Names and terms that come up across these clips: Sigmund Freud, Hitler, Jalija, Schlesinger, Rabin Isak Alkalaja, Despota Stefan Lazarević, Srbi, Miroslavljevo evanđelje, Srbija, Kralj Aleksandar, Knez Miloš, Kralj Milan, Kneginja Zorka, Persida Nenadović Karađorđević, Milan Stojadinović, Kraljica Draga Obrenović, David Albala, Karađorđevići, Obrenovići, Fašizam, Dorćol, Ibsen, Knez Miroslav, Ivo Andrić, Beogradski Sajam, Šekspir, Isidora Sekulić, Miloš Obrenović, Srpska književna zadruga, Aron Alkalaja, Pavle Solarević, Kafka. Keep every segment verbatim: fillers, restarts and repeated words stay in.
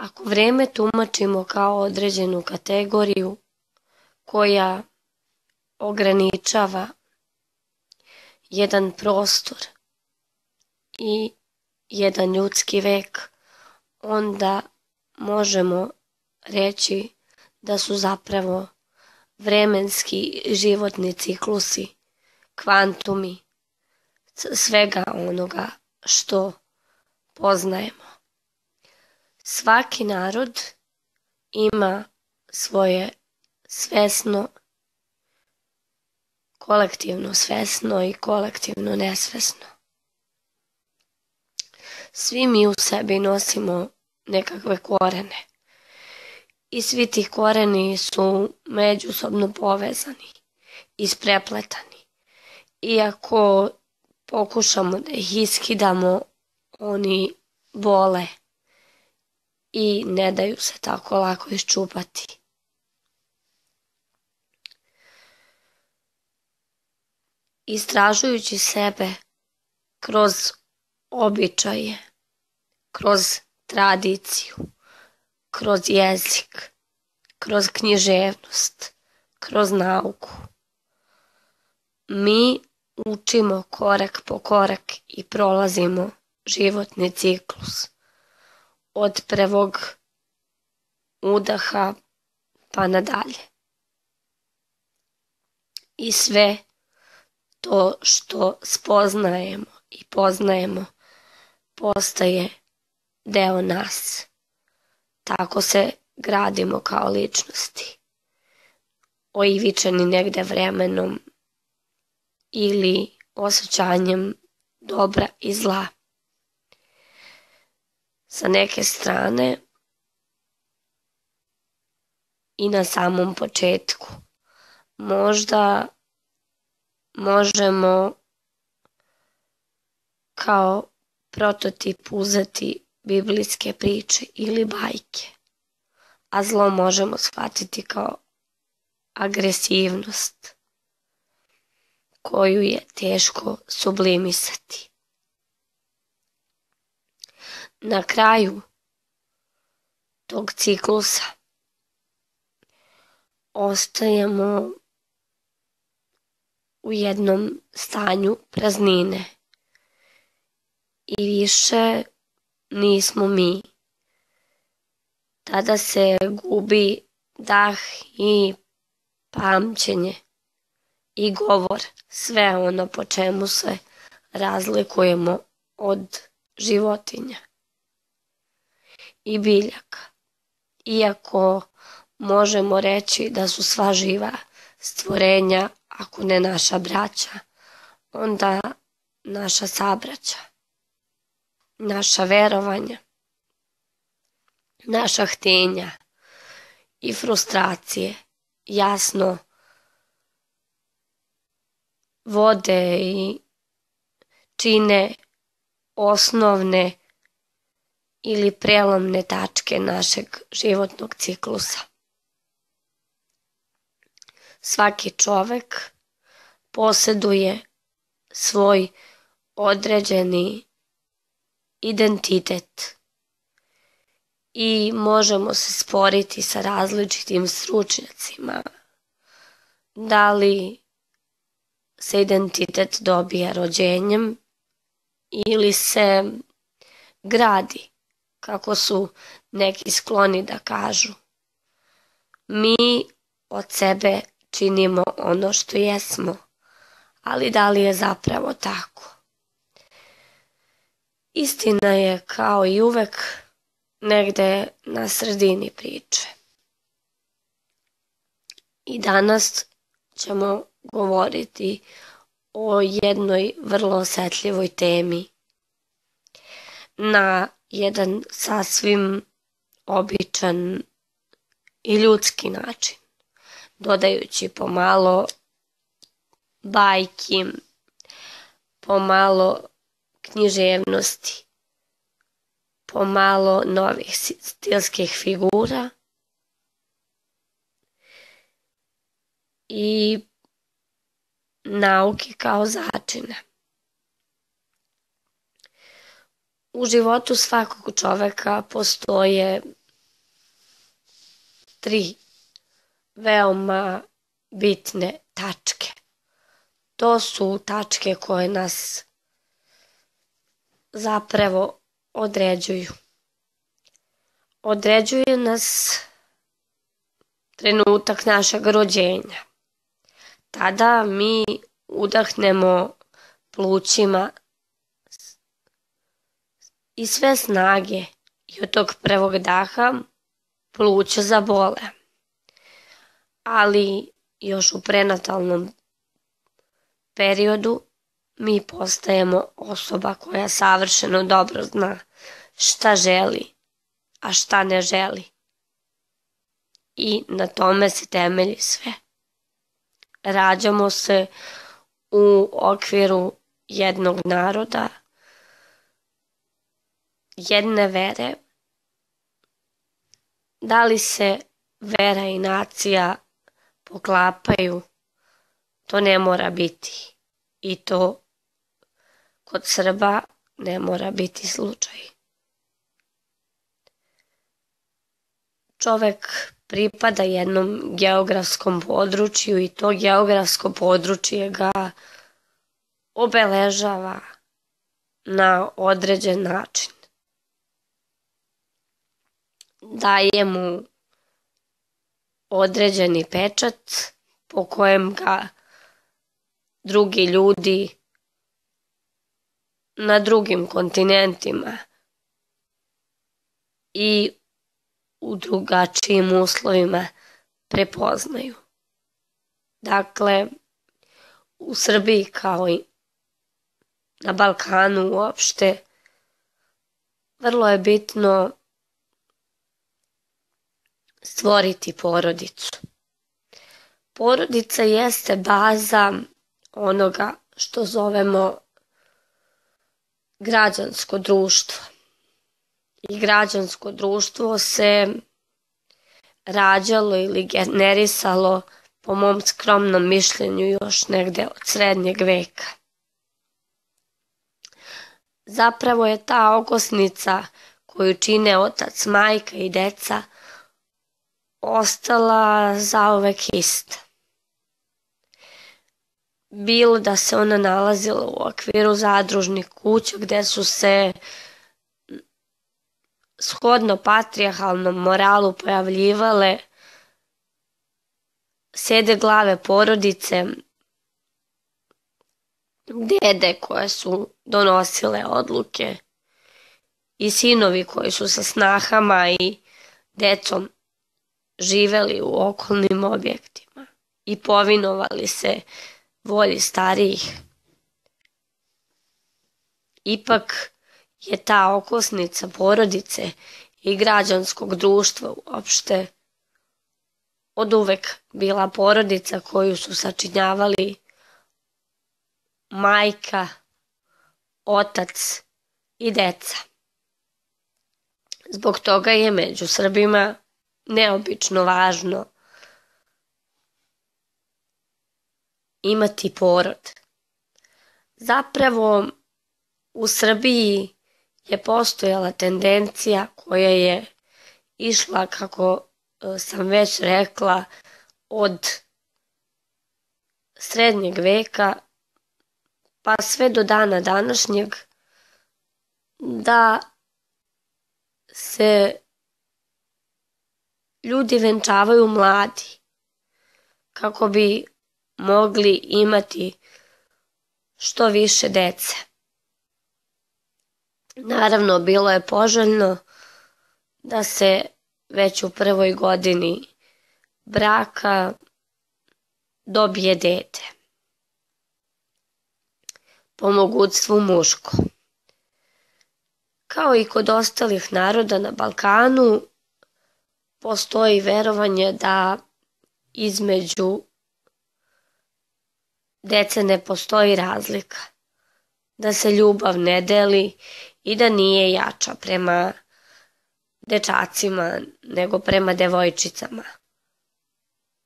Ako vreme tumačimo kao određenu kategoriju koja ograničava jedan prostor i jedan ljudski vek, onda možemo reći da su zapravo vremenski životni ciklusi, kvantumi svega onoga što poznajemo. Svaki narod ima svoje svesno, kolektivno svesno i kolektivno nesvesno. Svi mi u sebi nosimo nekakve korene i svi ti koreni su međusobno povezani, isprepletani. Iako pokušamo da ih iskidamo, oni bole i ne daju se tako lako iščupati. Istražujući sebe kroz običaje, kroz tradiciju, kroz jezik, kroz književnost, kroz nauku, mi učimo korak po korak i prolazimo životni ciklus. Od prvog udaha pa nadalje. I sve to što spoznajemo i poznajemo postaje deo nas. Tako se gradimo kao ličnosti. Oivičeni negde vremenom ili osjećanjem dobra i zla. Sa neke strane i na samom početku možda možemo kao prototip uzeti biblijske priče ili bajke, a zlo možemo shvatiti kao agresivnost koju je teško sublimisati. Na kraju tog ciklusa ostajemo u jednom stanju praznine i više nismo mi. Tada se gubi dah i pamćenje i govor, sve ono po čemu se razlikujemo od životinja i biljaka, iako možemo reći da su sva živa stvorenja, ako ne naša braća, onda naša sabraća, naša verovanja, naša htenja i frustracije jasno vode i čine osnovne ili prelomne tačke našeg životnog ciklusa. Svaki čovek poseduje svoj određeni identitet i možemo se sporiti sa različitim stručnjacima da li se identitet dobija rođenjem ili se gradi, kako su neki skloni da kažu. Mi od sebe činimo ono što jesmo, ali da li je zapravo tako? Istina je, kao i uvek, negde na sredini priče. I danas ćemo govoriti o jednoj vrlo osetljivoj temi, na jedan sasvim običan i ljudski način, dodajući pomalo bajki, pomalo književnosti, pomalo novih stilskih figura i nauke kao začina. U životu svakog čoveka postoje tri veoma bitne tačke. To su tačke koje nas zapravo određuju. Određuje nas trenutak našeg rođenja. Tada mi udahnemo plućima i sve snage i od tog prvog daha pluća zabole. Ali još u prenatalnom periodu mi postajemo osoba koja savršeno dobro zna šta želi, a šta ne želi. I na tome se temelji sve. Rađamo se u okviru jednog naroda, jedne vere. Da li se vera i nacija poklapaju, to ne mora biti. I to kod Srba ne mora biti slučaj. Čovek pripada jednom geografskom području i to geografsko područje ga obeležava na određen način. Daje mu određeni pečat po kojem ga drugi ljudi na drugim kontinentima i u drugačijim uslovima prepoznaju. Dakle, u Srbiji kao i na Balkanu uopšte, vrlo je bitno stvoriti porodicu. Porodica jeste baza onoga što zovemo građansko društvo. I građansko društvo se rađalo ili generisalo, po mom skromnom mišljenju, još negde od srednjeg veka. Zapravo je ta okosnica koju čine otac, majka i deca ostala zauvek ista. Bilo da se ona nalazila u okviru zadružnih kuća gde su se shodno patrijarhalnom moralu pojavljivale sede glave porodice, dede koje su donosile odluke i sinovi koji su sa snahama i decom živeli u okolnim objektima i povinovali se volji starijih. Ipak je ta okosnica porodice i građanskog društva uopšte oduvek bila porodica koju su sačinjavali majka, otac i deca. Zbog toga je među Srbima neobično važno imati porod. Zapravo u Srbiji je postojala tendencija koja je išla, kako sam već rekla, od srednjeg veka pa sve do dana današnjeg, da se ljudi venčavaju mladi kako bi mogli imati što više dece. Naravno, bilo je poželjno da se već u prvoj godini braka dobije dete, po mogućstvu muško. Kao i kod ostalih naroda na Balkanu, postoji verovanje da između dece ne postoji razlika, da se ljubav ne deli i da nije jača prema dečacima nego prema devojčicama.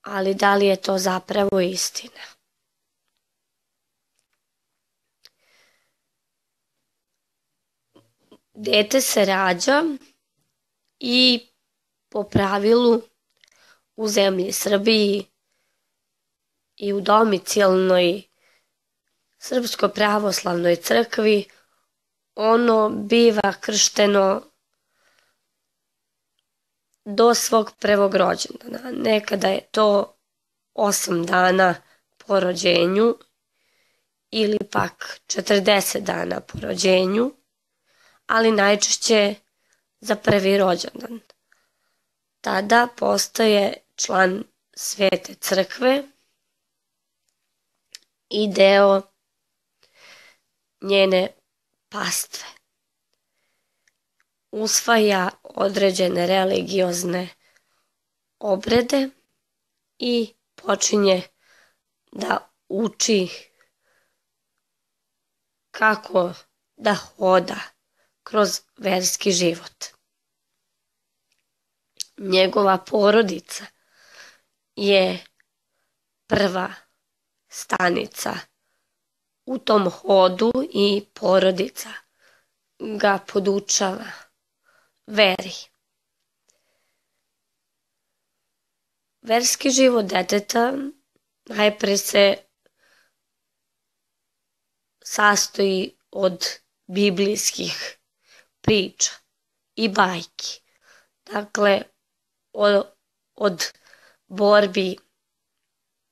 Ali da li je to zapravo istina? Dete se rađa i po pravilu u zemlji Srbiji i u domicilnoj Srpsko-pravoslavnoj crkvi ono biva kršteno do svog prvog rođendana. Nekada je to osam dana po rođenju ili pak četrdeset dana po rođenju, ali najčešće za prvi rođendan. Tada postaje član Svete crkve i deo njene pastve. Usvaja određene religiozne obrede i počinje da uči kako da hoda kroz verski život. Njegova porodica je prva stanica u tom hodu i porodica ga podučava veri. Verski život deteta najpre se sastoji od biblijskih priča i bajki. Dakle, od borbi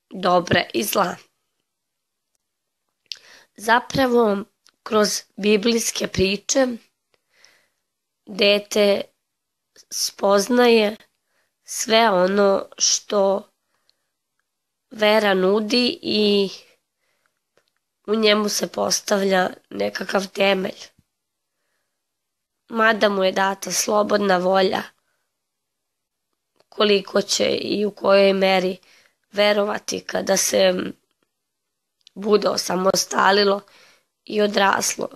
dobra i zla. Zapravo, kroz biblijske priče dete spoznaje sve ono što vera nudi i u njemu se postavlja nekakav temelj. Mada mu je data slobodna volja koliko će i u kojoj meri verovati kada se bude osamostalilo i odraslo,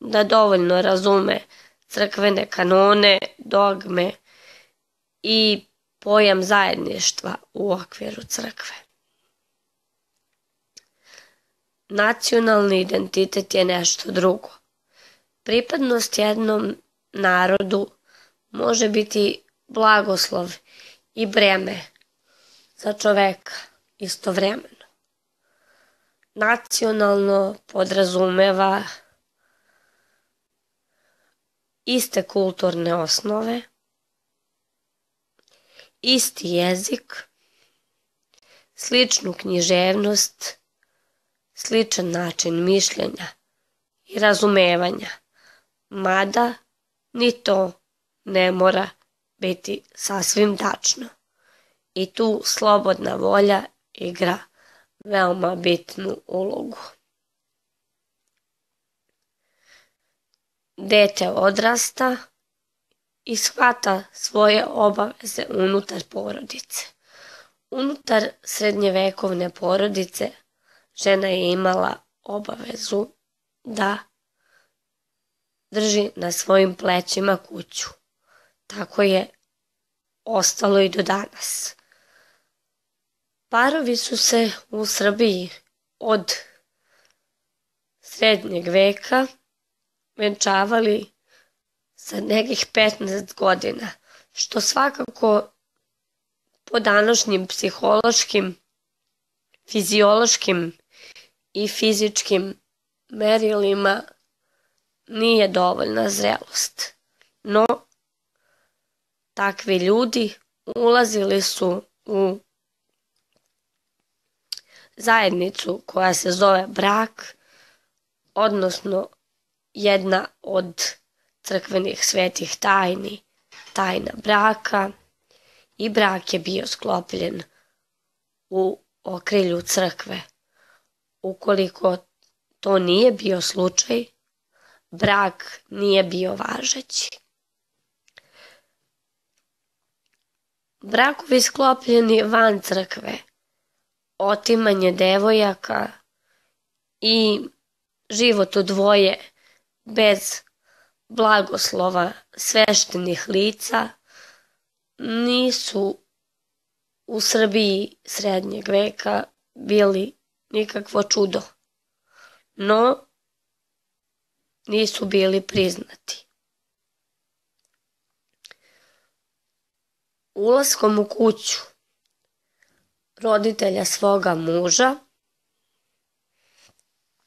da dovoljno razume crkvene kanone, dogme i pojam zajedništva u okviru crkve. Nacionalni identitet je nešto drugo. Pripadnost jednom narodu može biti blagoslov i breme za čoveka istovremeno. Nacionalno podrazumeva iste kulturne osnove, isti jezik, sličnu književnost, sličan način mišljenja i razumevanja, mada ni to ne mora biti sasvim tačno. I tu slobodna volja igra veoma bitnu ulogu. Dete odrasta i shvata svoje obaveze unutar porodice. Unutar srednjevekovne porodice žena je imala obavezu da drži na svojim plećima kuću. Tako je ostalo i do danas. Parovi su se u Srbiji od srednjeg veka venčavali sa nekih petnaest godina, što svakako po današnjim psihološkim, fiziološkim i fizičkim merilima nije dovoljna zrelost. No, takvi ljudi ulazili su u zajednicu koja se zove brak, odnosno jedna od crkvenih svetih tajni, tajna braka, i brak je bio sklopljen u okrilju crkve. Ukoliko to nije bio slučaj, brak nije bio važeći. Brakovi sklopljeni van crkve, otimanje devojaka i život u dvoje bez blagoslova sveštenih lica nisu u Srbiji srednjeg veka bili nikakvo čudo, no nisu bili priznati. Ulaskom u kuću roditelja svoga muža,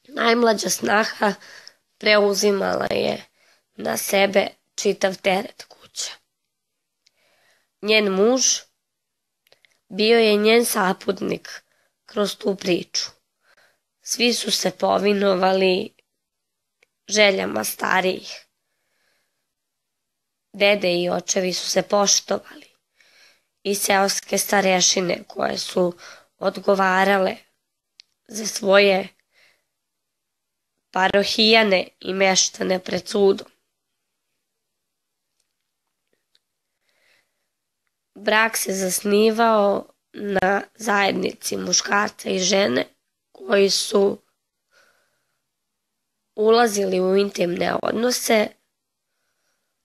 najmlađa snaha preuzimala je na sebe čitav teret kuće. Njen muž bio je njen saputnik kroz tu priču. Svi su se povinovali željama starijih. Dede i očevi su se poštovali i seoske starešine koje su odgovarale za svoje parohijane i meštane pred sudom. Brak se zasnivao na zajednici muškarca i žene koji su ulazili u intimne odnose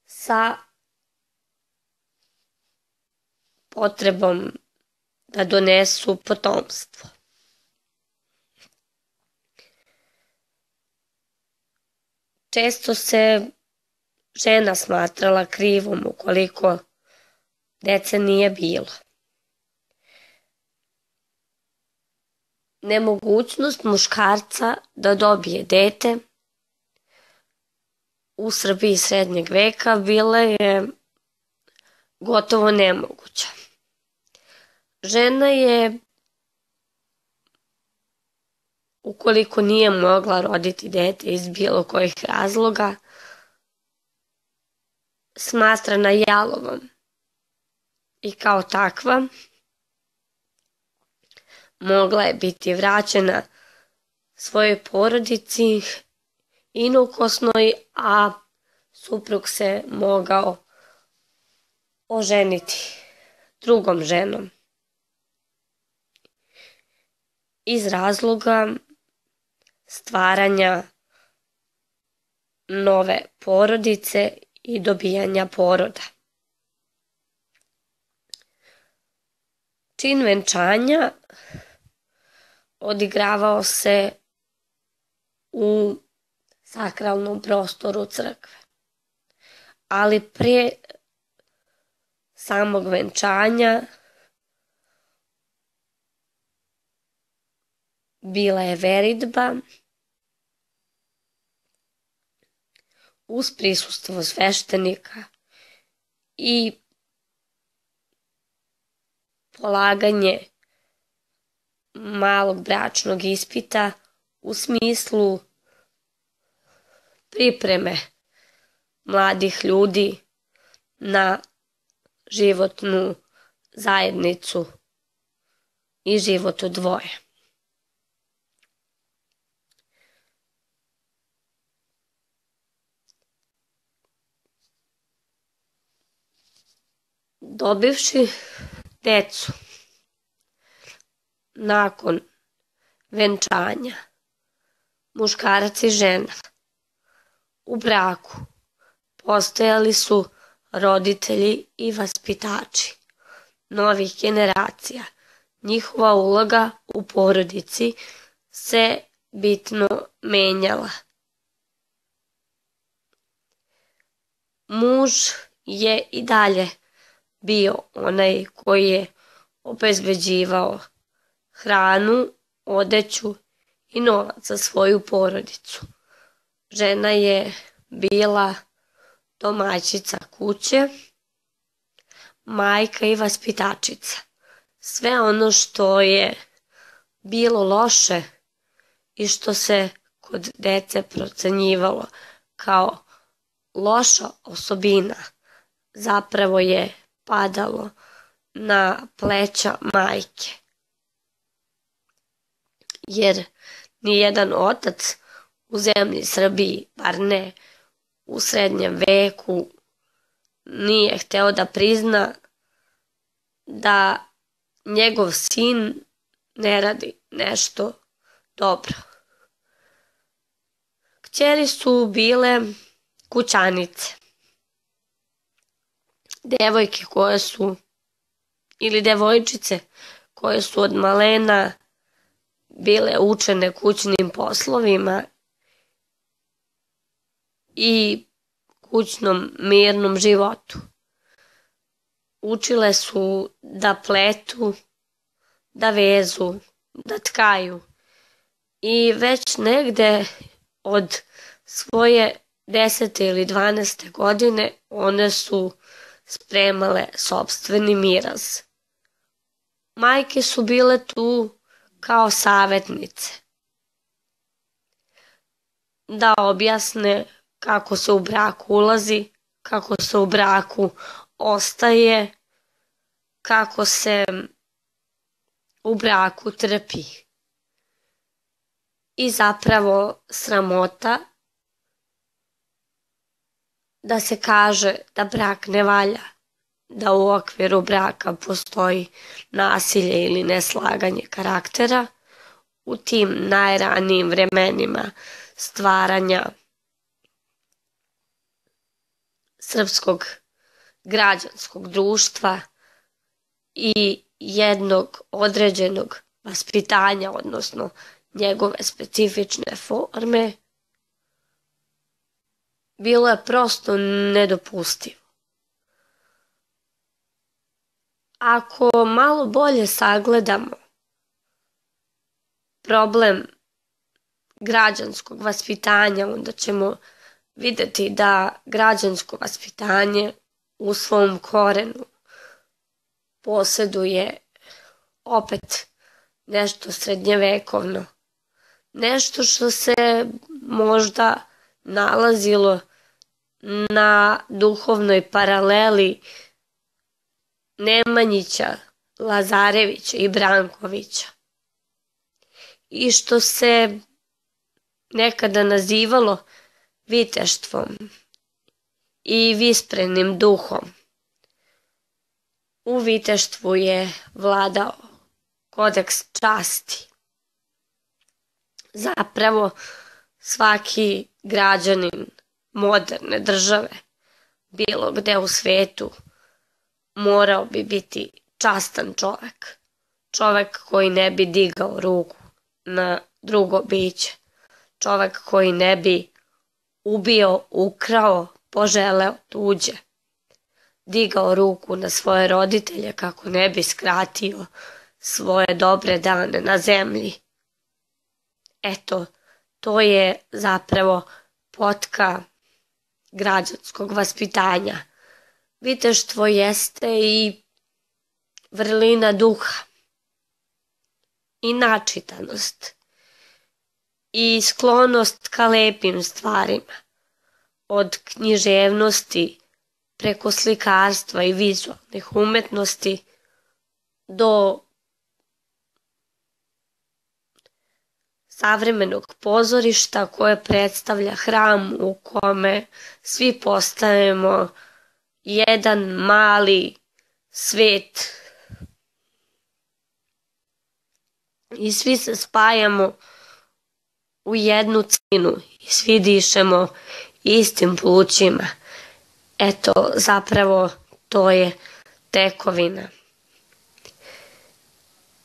sa potrebom da donesu potomstvo. Često se žena smatrala krivom ukoliko dece nije bilo. Nemogućnost muškarca da dobije dete u Srbiji srednjeg veka bila je gotovo nemoguća. Žena je, ukoliko nije mogla roditi dete iz bilo kojih razloga, smatrana jalovom i kao takva mogla je biti vraćena svojoj porodici inokosnoj, a suprug se mogao oženiti drugom ženom iz razloga stvaranja nove porodice i dobijanja poroda. Čin venčanja odigravao se u sakralnom prostoru crkve, ali pre samog venčanja bila je veridba uz prisustvo sveštenika i polaganje malog bračnog ispita u smislu pripreme mladih ljudi na životnu zajednicu i život u dvoje. Dobivši decu nakon venčanja, muškarac i žena u braku postojali su roditelji i vaspitači novih generacija. Njihova uloga u porodici se bitno menjala. Muž je i dalje bio onaj koji je obezbeđivao hranu, odeću i novac za svoju porodicu. Žena je bila domaćica kuće, majka i vaspitačica. Sve ono što je bilo loše i što se kod dece procenjivalo kao loša osobina, zapravo je padalo na pleća majke, jer nijedan otac u zemlji Srbiji, bar ne u srednjem veku, nije hteo da prizna da njegov sin ne radi nešto dobro. Kćeri su bile kućanice, devojke koje su, ili devojčice koje su od malena bile učene kućnim poslovima i kućnom mirnom životu. Učile su da pletu, da vezu, da tkaju. I već negde od svoje desete ili dvanaeste godine one su spremale sopstveni miraz. Majke su bile tu kao savetnice, da objasne kako se u braku ulazi, kako se u braku ostaje, kako se u braku trpi. I zapravo sramota da se kaže da brak ne valja, da u okviru braka postoji nasilje ili neslaganje karaktera u tim najranijim vremenima stvaranja srpskog građanskog društva i jednog određenog vaspitanja, odnosno njegove specifične forme, bilo je prosto nedopustivo. Ako malo bolje sagledamo problem građanskog vaspitanja, onda ćemo videti da građansko vaspitanje u svom korenu posjeduje opet nešto srednjevekovno. Nešto što se možda nalazilo na duhovnoj paraleli Nemanjića, Lazarevića i Brankovića. I što se nekada nazivalo viteštvom i visprenim duhom. U viteštvu je vladao kodeks časti. Zapravo svaki građanin moderne države bilo gde u svetu morao bi biti častan čovek. Čovek koji ne bi digao ruku na drugo biće. Čovek koji ne bi ubio, ukrao, poželeo tuđe. Digao ruku na svoje roditelje kako ne bi skratio svoje dobre dane na zemlji. Eto, to je zapravo potka građanskog vaspitanja. Viteštvo jeste i vrlina duha, i načitanost, i sklonost ka lepim stvarima, od književnosti preko slikarstva i vizualnih umetnosti do savremenog pozorišta koje predstavlja hram u kome svi postajemo jedan mali svet i svi se spajamo u jednu cinu i svi dišemo istim plućima. Eto, zapravo to je tekovina.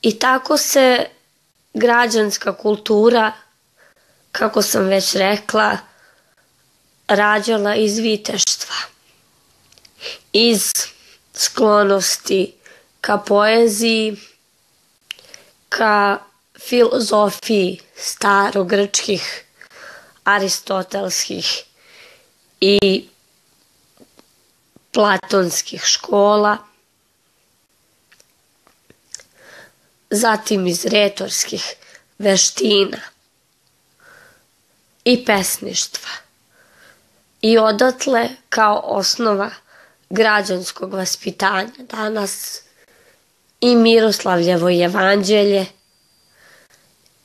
I tako se građanska kultura, kako sam već rekla, rađala iz viteštva, iz sklonosti ka poeziji, ka filozofiji starogrčkih, aristotelskih i platonskih škola, zatim iz retorskih veština i pesništva. I odatle, kao osnova građanskog vaspitanja danas, i Miroslavljevo evanđelje,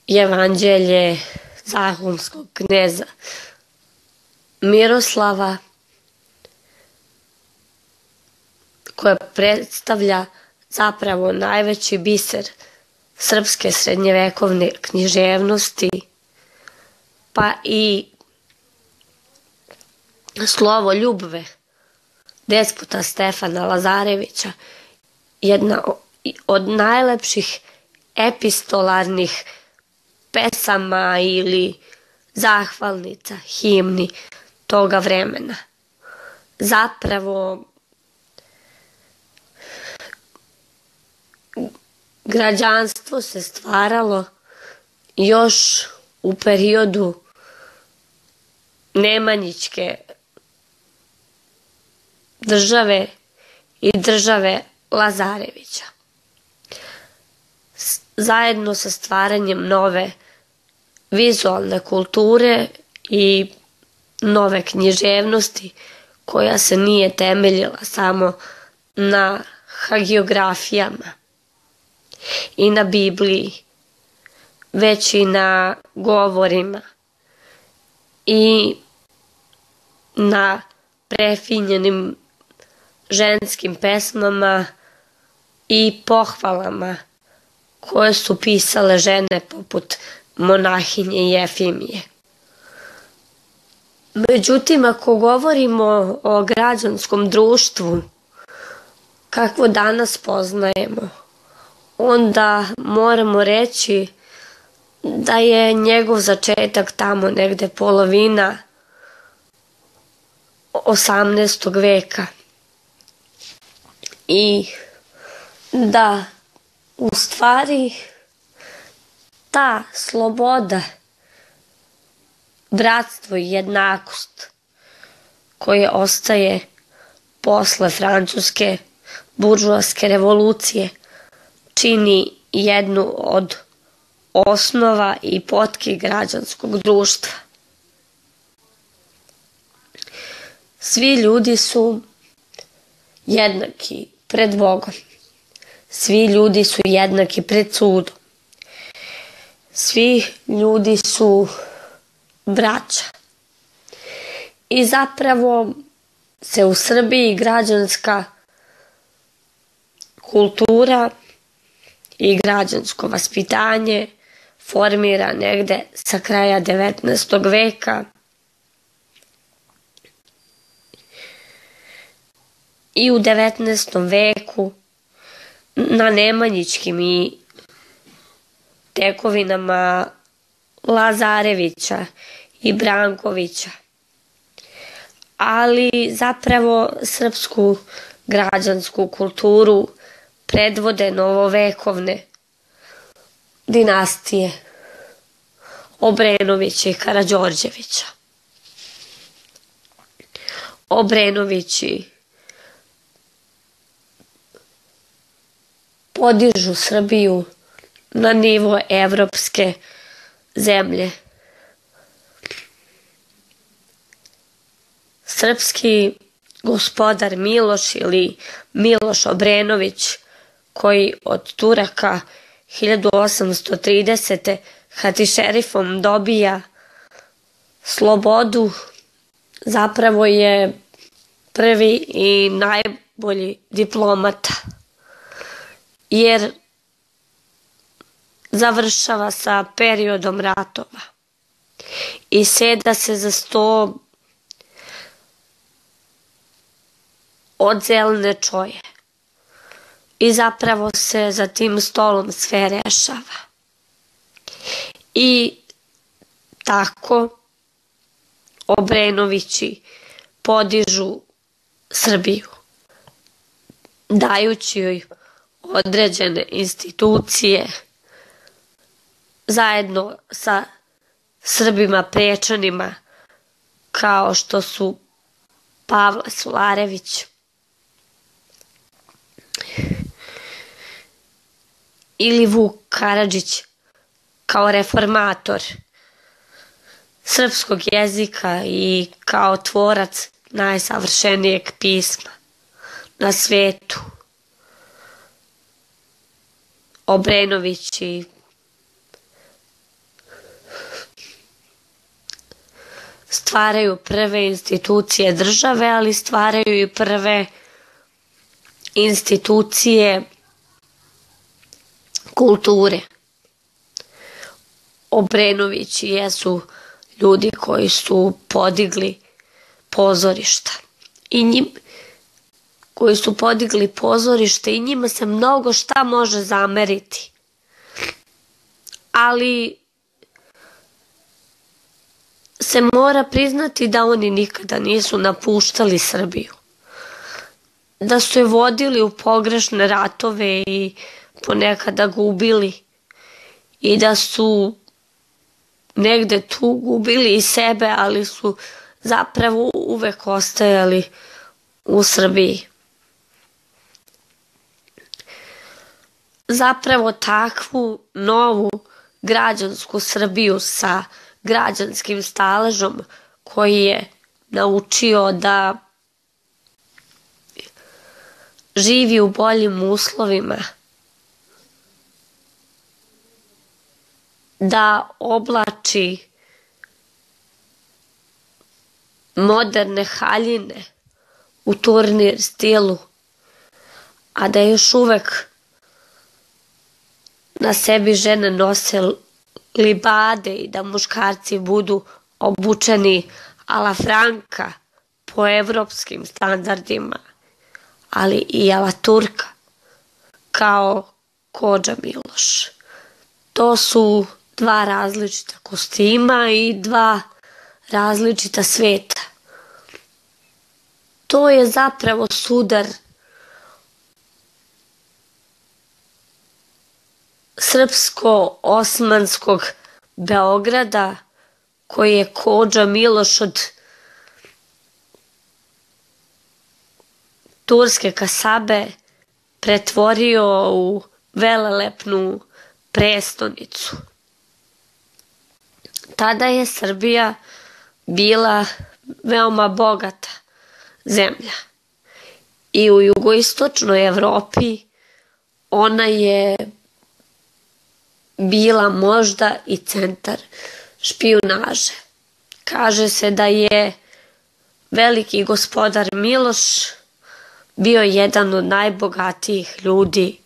evanđelje zahumskog kneza Miroslava, koje predstavlja zapravo najveći biser srpske srednjevekovne književnosti, pa i slovo ljubve Despota Stefana Lazarevića, jedna od najlepših epistolarnih pesama ili zahvalnica, himni toga vremena. Zapravo Građanstvo se stvaralo još u periodu Nemanjićke države i države Lazarevića. Zajedno sa stvaranjem nove vizualne kulture i nove književnosti koja se nije temeljila samo na hagiografijama i na Bibliji, već i na govorima i na prefinjenim ženskim pesmama i pohvalama koje su pisale žene poput Monahinje Jefimije. Međutim, ako govorimo o građanskom društvu, kakvo danas poznajemo, onda moramo reći da je njegov začetak tamo negde polovina osamnaestog veka i da u stvari ta sloboda, bratstvo i jednakost koje ostaje posle Francuske buržoaske revolucije čini jednu od osnova i potki građanskog društva. Svi ljudi su jednaki pred Bogom. Svi ljudi su jednaki pred sudom. Svi ljudi su braća. I zapravo se u Srbiji građanska kultura i građansko vaspitanje formira negde sa kraja devetnaestog veka i u devetnaestom veku na nemanjićkim i tekovinama Lazarevića i Brankovića. Ali zapravo srpsku građansku kulturu predvode novovekovne dinastije Obrenovići i Karađorđevića. Obrenovići podižu Srbiju na nivo evropske zemlje. Srpski gospodar Miloš ili Miloš Obrenović, koji od Turaka hiljadu osamsto tridesete. hatišerifom dobija slobodu, zapravo je prvi i najbolji diplomata, jer završava sa periodom ratova i seda se za sto od zelene čoje. I zapravo se za tim stolom sve rešava. I tako Obrenovići podižu Srbiju, dajući joj određene institucije zajedno sa Srbima prečanima kao što su Pavle Solarević ili Vuk Karadžić kao reformator srpskog jezika i kao tvorac najsavršenijeg pisma na svetu. Obrenovići stvaraju prve institucije države, ali stvaraju i prve institucije kulture. Obrenovići jesu ljudi koji su podigli pozorišta i njim, koji su podigli pozorište i njima se mnogo šta može zameriti. Ali se mora priznati da oni nikada nisu napuštali Srbiju, da su je vodili u pogrešne ratove i ponekada gubili i da su negde tu gubili i sebe, ali su zapravo uvek ostajali u Srbiji. Zapravo takvu novu građansku Srbiju sa građanskim staležom koji je naučio da živi u boljim uslovima, da oblači moderne haljine u turnir stilu, a da još uvek na sebi žene nose libade i da muškarci budu obučeni a la Franka po evropskim standardima, ali i a la Turka kao Kodža Miloš. To su dva različita kostima i dva različita sveta. To je zapravo sudar srpsko-osmanskog Beograda koji je Kodža Miloš od turske kasabe pretvorio u velelepnu prestonicu. Tada je Srbija bila veoma bogata zemlja i u jugoistočnoj Evropi ona je bila možda i centar špijunaže. Kaže se da je veliki gospodar Miloš bio jedan od najbogatijih ljudi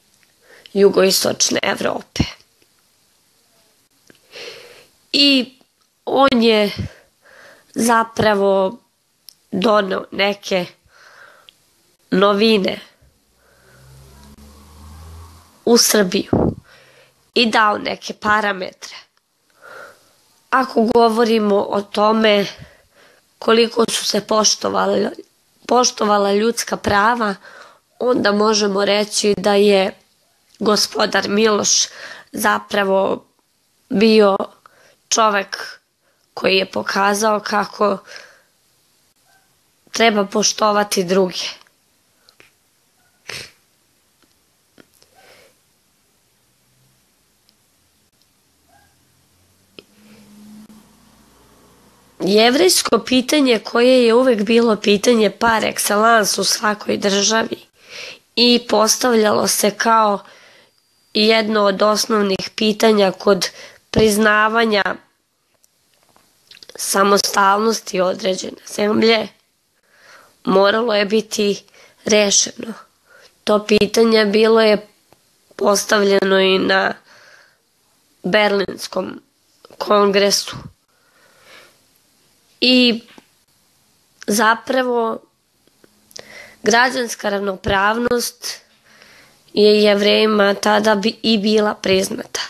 jugoistočne Evrope. I on je zapravo doneo neke novine u Srbiju i dao neke parametre. Ako govorimo o tome koliko su se poštovala ljudska prava, onda možemo reći da je gospodar Miloš zapravo bio čovek koji je pokazao kako treba poštovati druge. Jevrejsko pitanje koje je uvek bilo pitanje par excellence u svakoj državi i postavljalo se kao jedno od osnovnih pitanja kod priznavanja samostalnosti određene zemlje, moralo je biti rešeno. To pitanje bilo je postavljeno i na Berlinskom kongresu. I zapravo građanska ravnopravnost je Jevrejima tada i bila priznata.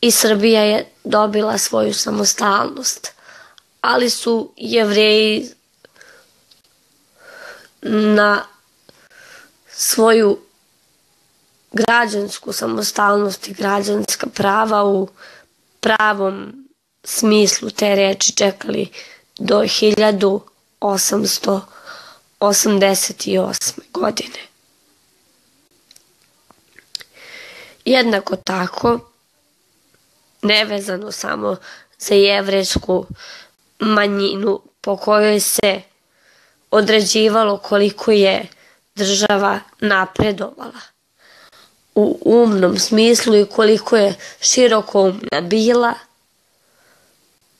I Srbija je dobila svoju samostalnost, ali su Jevreji na svoju građansku samostalnost i građanska prava u pravom smislu te reči čekali do hiljadu osamsto osamdeset osme. godine. Jednako tako, nevezano samo za jevrejsku manjinu po kojoj se određivalo koliko je država napredovala u umnom smislu i koliko je široko umna bila,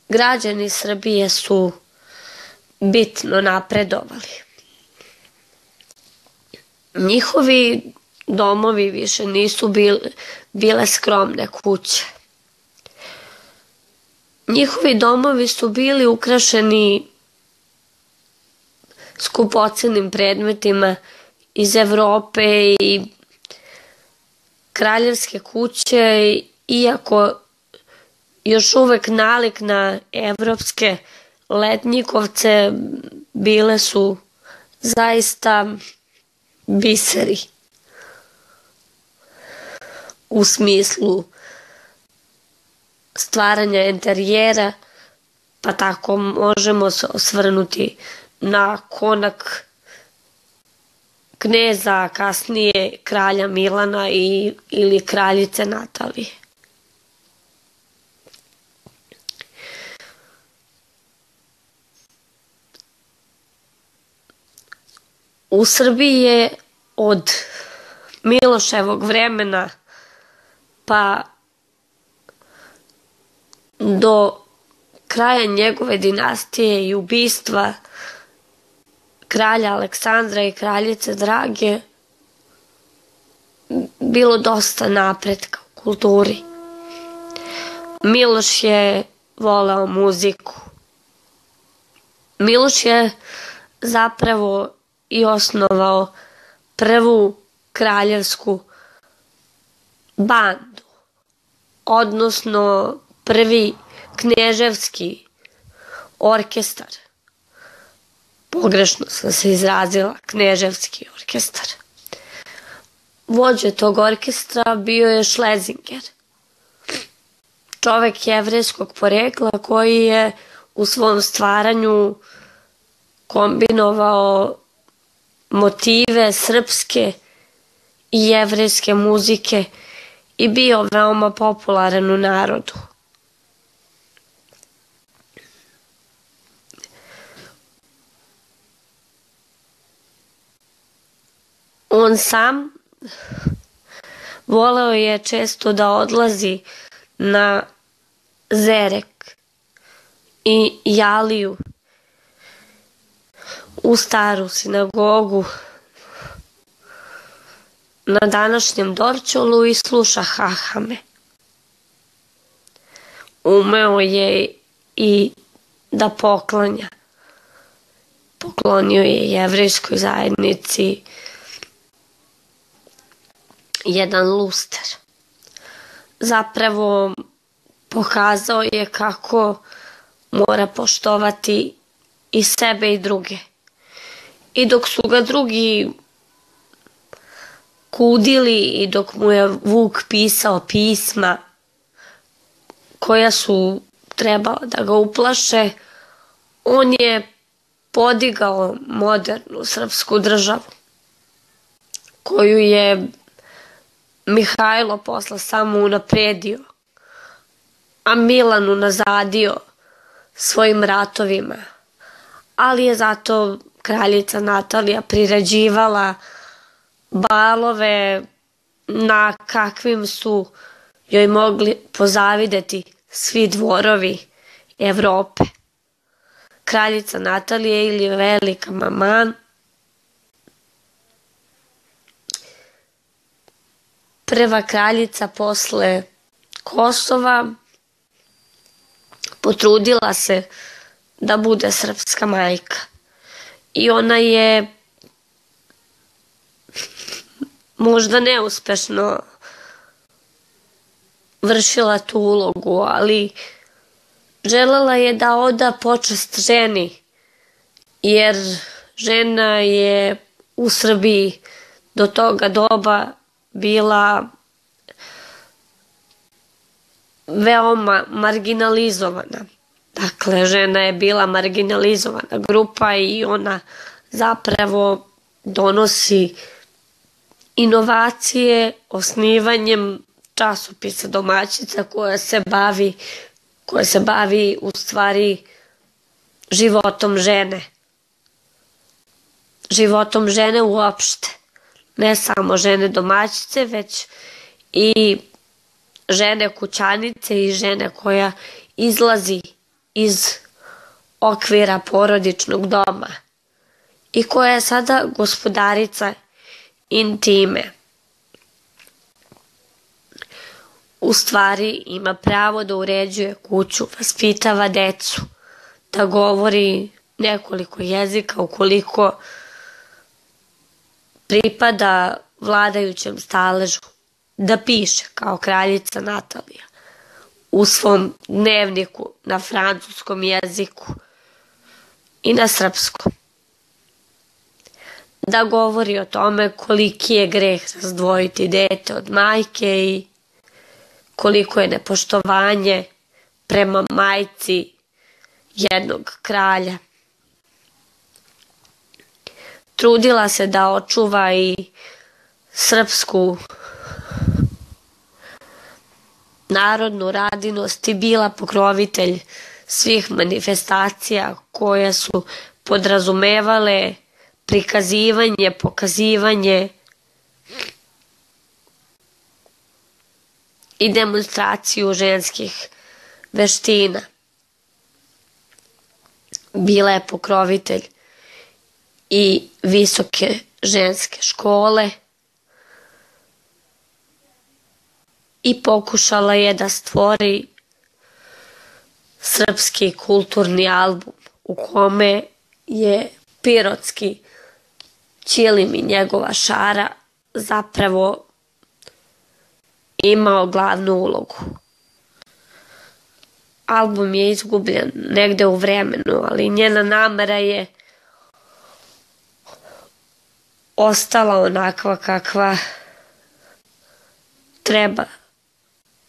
građani Srbije su bitno napredovali. Njihovi domovi više nisu bile skromne kuće. Njihovi domovi su bili ukrašeni skupocenim predmetima iz Evrope i kraljevske kuće, iako još uvek nalik na evropske letnjikovce, bile su zaista biseri. u smislu stvaranja interijera, pa tako možemo se osvrnuti na konak kneza, kasnije kralja Milana i, ili kraljice Natalije. U Srbiji je od Miloševog vremena pa do kraja njegove dinastije i ubistva kralja Aleksandra i kraljice Drage bilo dosta napretka u kulturi. Miloš je voleo muziku. Miloš je zapravo i osnovao prvu kraljevsku bandu, odnosno prvi knježevski orkestar. Pogrešno sam se izrazila, knježevski orkestar. Vođa tog orkestra bio je Schlesinger, čovek jevrejskog porekla koji je u svom stvaranju kombinovao motive srpske i jevrejske muzike i bio veoma popularan u narodu. On sam voleo je često da odlazi na Zerek i Jaliju u staru sinagogu na današnjem Dorćolu i sluša hahame. Umeo je i da poklanja. Poklonio je jevrejskoj zajednici jedan luster. Zapravo pokazao je kako mora poštovati i sebe i druge. I dok su ga drugi kudili i dok mu je Vuk pisao pisma koja su trebala da ga uplaše, on je podigao modernu srpsku državu koju je Mihajlo posla samo unapredio, a Milan unazadio svojim ratovima, ali je zato kraljica Natalija priređivala balove na kakvim su joj mogli pozavideti svi dvorovi Evrope. Kraljica Natalija ili Velika Maman prva kraljica posle Kosova potrudila se da bude srpska majka. I ona je možda neuspešno vršila tu ulogu, ali želela je da oda počast ženi, jer žena je u Srbiji do toga doba bila veoma marginalizovana. Dakle, žena je bila marginalizovana grupa i ona zapravo donosi inovacije osnivanjem časopisa domaćica koja se bavi, koja se bavi u stvari životom žene. Životom žene uopšte. Ne samo žene domaćice, već i žene kućanice i žene koja izlazi iz okvira porodičnog doma i koja je sada gospodarica intime. U stvari ima pravo da uređuje kuću, vaspitava decu, da govori nekoliko jezika ukoliko pripada vladajućem staležu, da piše kao kraljica Natalija u svom dnevniku na francuskom jeziku i na srpskom, da govori o tome koliki je greh razdvojiti dete od majke i koliko je nepoštovanje prema majci jednog kralja. Trudila se da očuva i srpsku narodnu radinost i bila pokrovitelj svih manifestacija koje su podrazumevale prikazivanje, pokazivanje i demonstraciju ženskih veština. Bila je pokrovitelj i visoke ženske škole i pokušala je da stvori srpski kulturni album u kome je pirotski ćilim i njegova šara zapravo imao glavnu ulogu. Album je izgubljen negde u vremenu, ali njena namera je ostala onakva kakva treba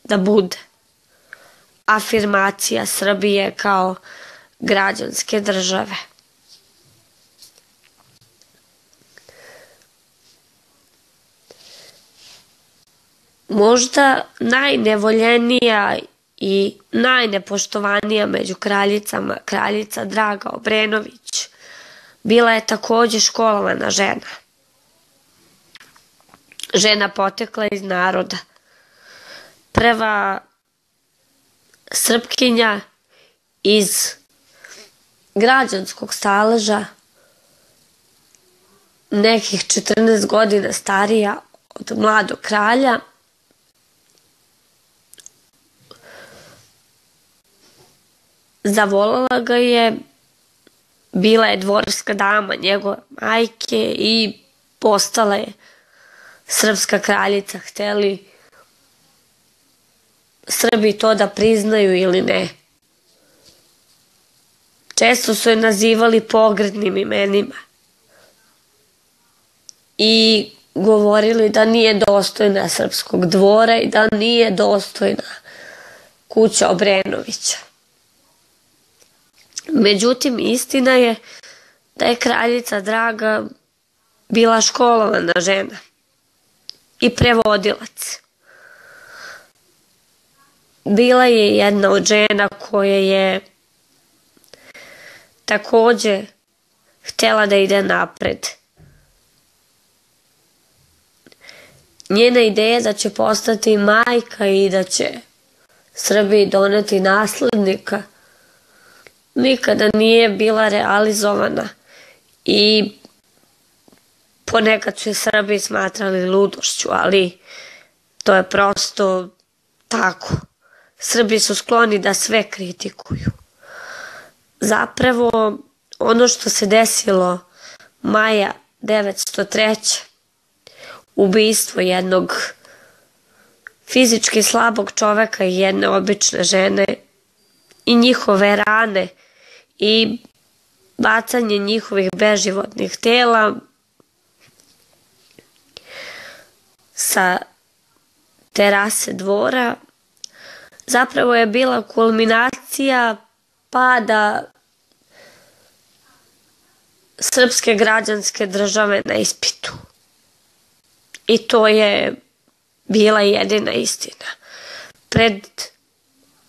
da bude. Afirmacija Srbije kao građanske države. Možda najnevoljenija i najnepoštovanija među kraljicama, kraljica Draga Obrenović, bila je takođe školovana žena. Žena potekla iz naroda. Prva Srpkinja iz građanskog staleža, nekih četrnaest godina starija od mladog kralja, zavoljela ga je, bila je dvorska dama njegove majke i postala je srpska kraljica, hteli Srbi to da priznaju ili ne. Često su je nazivali pogrdnim imenima i govorili da nije dostojna srpskog dvora i da nije dostojna kuća Obrenovića. Međutim, istina je da je kraljica Draga bila školovana žena i prevodilac. Bila je jedna od žena koja je takođe htela da ide napred. Njena ideja je da će postati majka i da će Srbiji doneti naslednika nikada nije bila realizovana i ponekad su je Srbi smatrali ludošću, ali to je prosto tako. Srbi su skloni da sve kritikuju. Zapravo, ono što se desilo maja hiljadu devetsto treće, ubistvo jednog fizički slabog čoveka i jedne obične žene i njihove rane i bacanje njihovih beživotnih tela sa terase dvora, zapravo je bila kulminacija pada srpske građanske države na ispitu. I to je bila jedina istina. Pred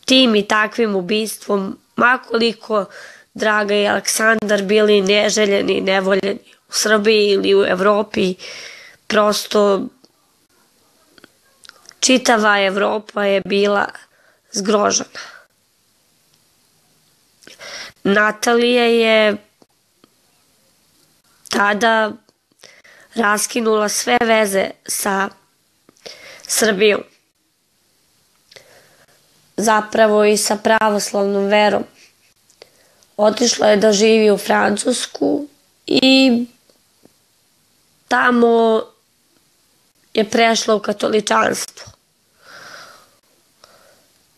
tim i takvim ubistvom, makoliko Draga i Aleksandar bili neželjeni i nevoljeni u Srbiji ili u Evropi, prosto čitava Evropa je bila zgrožena. Natalija je tada raskinula sve veze sa Srbijom. Zapravo i sa pravoslavnom verom. Otišla je da živi u Francusku i tamo je prešla u katoličanstvo.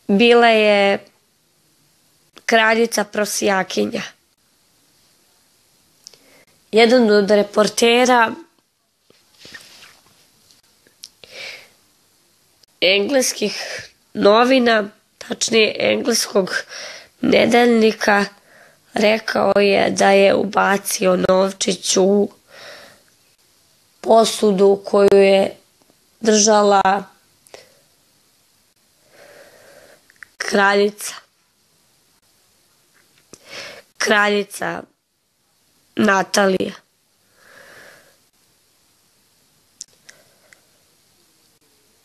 Bila je kraljica prosjakinja. Jedan od reportera engleskih novina, tačnije engleskog nedeljnika, rekao je da je ubacio novčić u posudu koju je držala kraljica. Kraljica Natalija.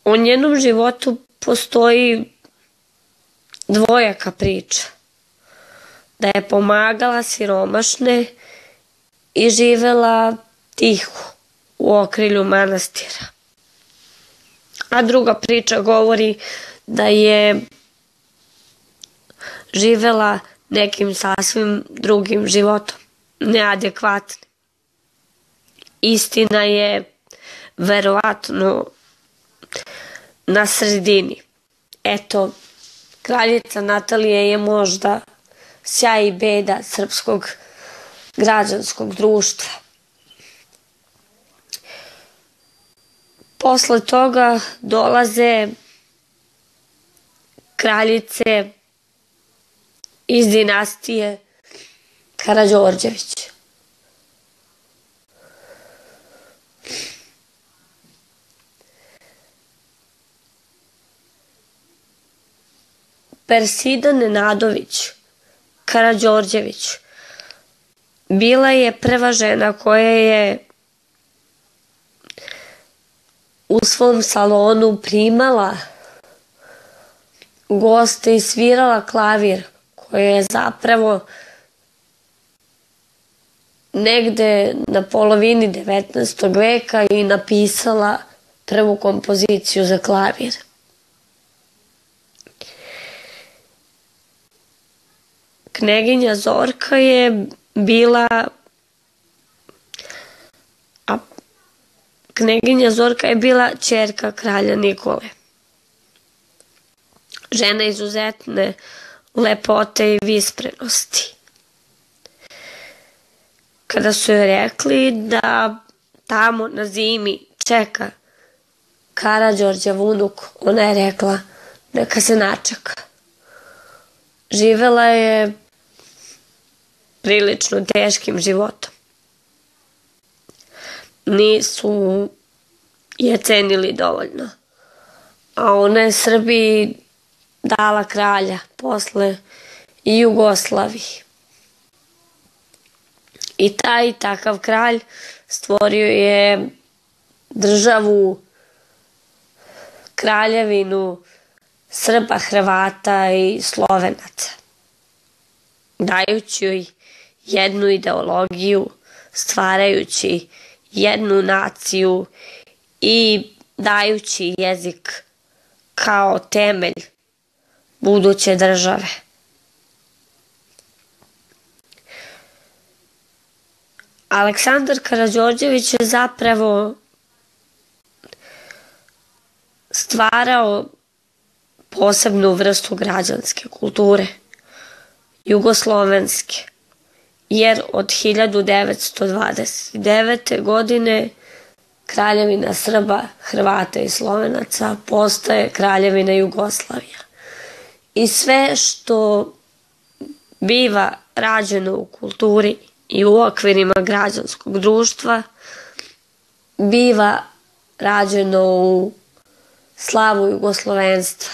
O njenom životu postoji dvojaka priča. Da je pomagala siromašne i živela tiho u okrilju manastira. A druga priča govori da je živela nekim sasvim drugim životom, neadekvatnim. Istina je verovatno na sredini. Eto, kraljica Natalija je možda sjaj i beda srpskog građanskog društva. Posle toga dolaze kraljice iz dinastije Karađorđević. Persida Nenadović Karađorđević bila je prva žena koja je u svom salonu primala goste i svirala klavir, koja je zapravo negde na polovini devetnaestog veka i napisala prvu kompoziciju za klavir. Kneginja Zorka je bila a Kneginja Zorka je bila ćerka kralja Nikole. Žena izuzetne lepote i visprenosti. Kada su joj rekli da tamo na zimi čeka Karađorđev unuk, ona je rekla neka se načeka. Živela je prilično teškim životom. Nisu je cenili dovoljno. A ona je Srbiji dala kralja posle i Jugoslaviji. I taj takav kralj stvorio je državu, kraljevinu Srba, Hrvata i Slovenaca, dajući joj jednu ideologiju, stvarajući jednu naciju i dajući jezik kao temelj buduće države. Aleksandar Karađorđević je zapravo stvarao posebnu vrstu građanske kulture, jugoslovenske, jer od hiljadu devetsto dvadeset devete. godine kraljevina Srba, Hrvata i Slovenaca postaje kraljevina Jugoslavija. I sve što biva rađeno u kulturi i u okvirima građanskog društva biva rađeno u slavu jugoslovenstva.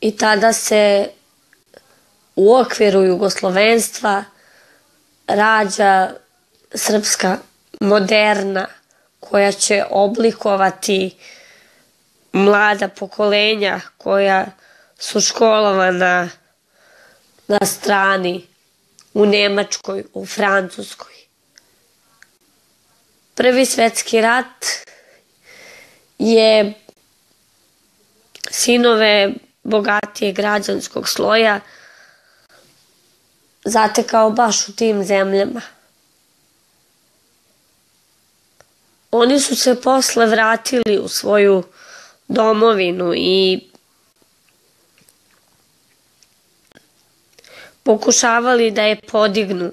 I tada se u okviru jugoslovenstva rađa srpska moderna koja će oblikovati mlada pokolenja koja su školovana na strani u Nemačkoj, u Francuskoj. Prvi svetski rat je sinove bogatije građanskog sloja zatekao baš u tim zemljama. Oni su se posle vratili u svoju domovinu i pokušavali da je podignu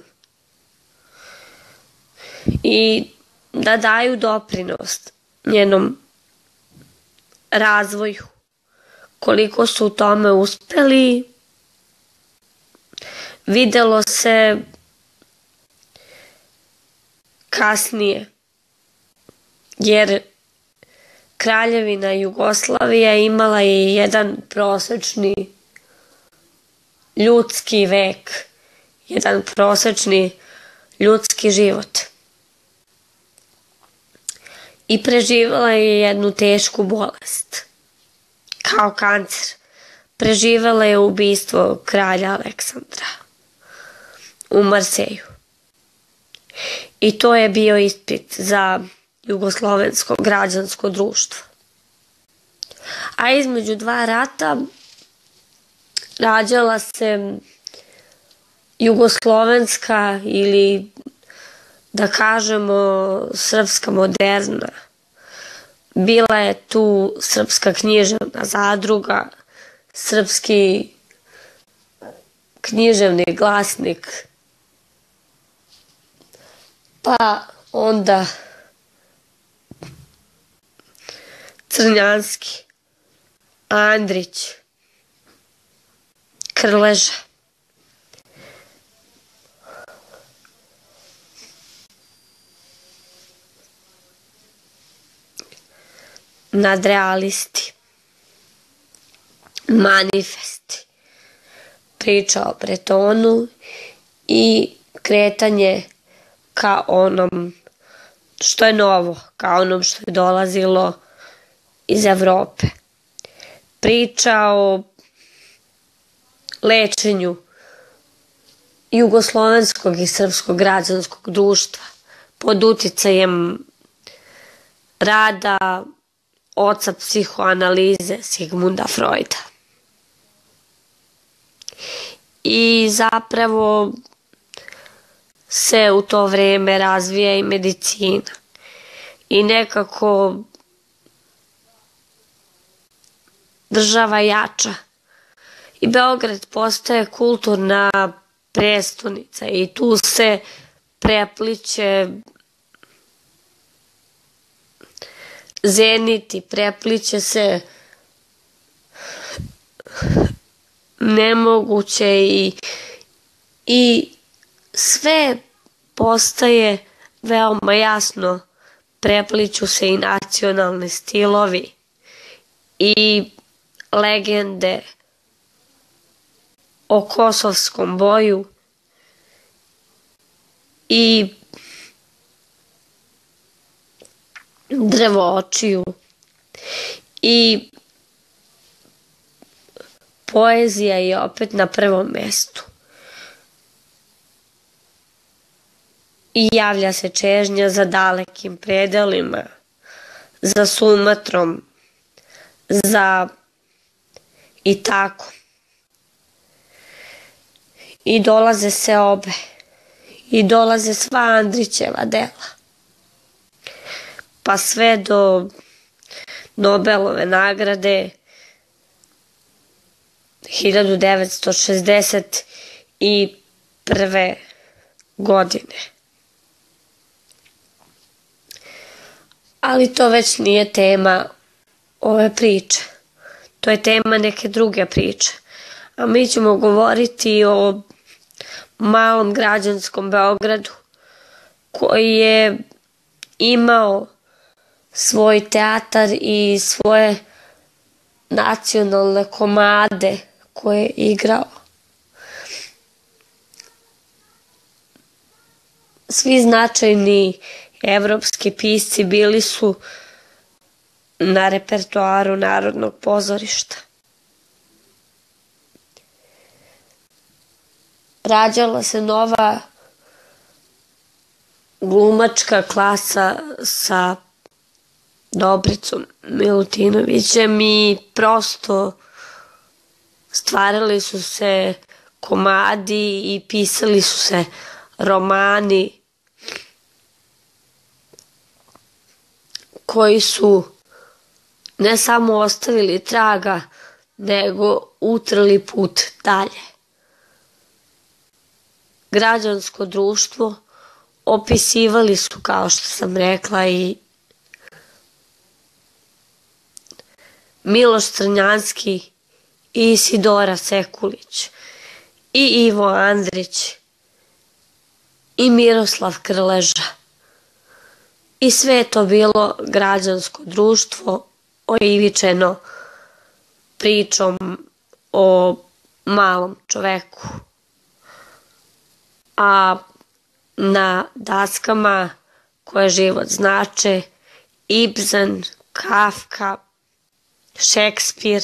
i da daju doprinost njenom razvoju. Koliko su u tome uspeli, videlo se kasnije, jer Kraljevina Jugoslavija imala je jedan prosečni ljudski vek, jedan prosečni ljudski život. I preživjela je jednu tešku bolest, kao kancer. Preživjela je ubistvo kralja Aleksandra u Marseju. I to je bio ispit za jugoslovensko građansko društvo. A između dva rata rađala se jugoslovenska ili, da kažemo, srpska moderna. Bila je tu Srpska književna zadruga, Srpski književni glasnik, pa onda Crnjanski, Andrić, Krleža. Nadrealisti, manifesti, priča o Bretonu i kretanje ka onom što je novo, ka onom što je dolazilo iz Evrope. Priča o lečenju jugoslovenskog i srpskog građanskog društva pod uticajem rada oca psihoanalize Sigmunda Freuda. I zapravo se u to vreme razvija i medicina. I nekako država jača. I Beograd postaje kulturna prestonica i tu se prepliće zeniti, prepliće se nemoguće i, i sve postaje veoma jasno, prepliću se i nacionalni stilovi i legende o kosovskom boju i drvo očiju i poezija je opet na prvom mestu. I javlja se čežnja za dalekim predelima, za Sumatrom, za i tako. I dolaze se obe. I dolaze sva Andrićeva dela. Pa sve do Nobelove nagrade hiljadu devetsto šezdeset prve. godine. Ali to već nije tema ove priče. To je tema neke druge priče. A mi ćemo govoriti o malom građanskom Beogradu koji je imao svoj teatar i svoje nacionalne komade koje je igrao. Svi značajni evropski pisci bili su na repertoaru Narodnog pozorišta. Rađala se nova glumačka klasa sa Dobricom Milutinovićem i prosto stvarali su se komadi i pisali su se romani koji su ne samo ostavili traga, nego utrli put dalje. Građansko društvo opisivali su, kao što sam rekla, i Miloš Crnjanski i Isidora Sekulić i Ivo Andrić i Miroslav Krleža. I sve je to bilo građansko društvo oivičeno pričom o malom čoveku. A na daskama koje život znače Ibsen, Kafka, Šekspir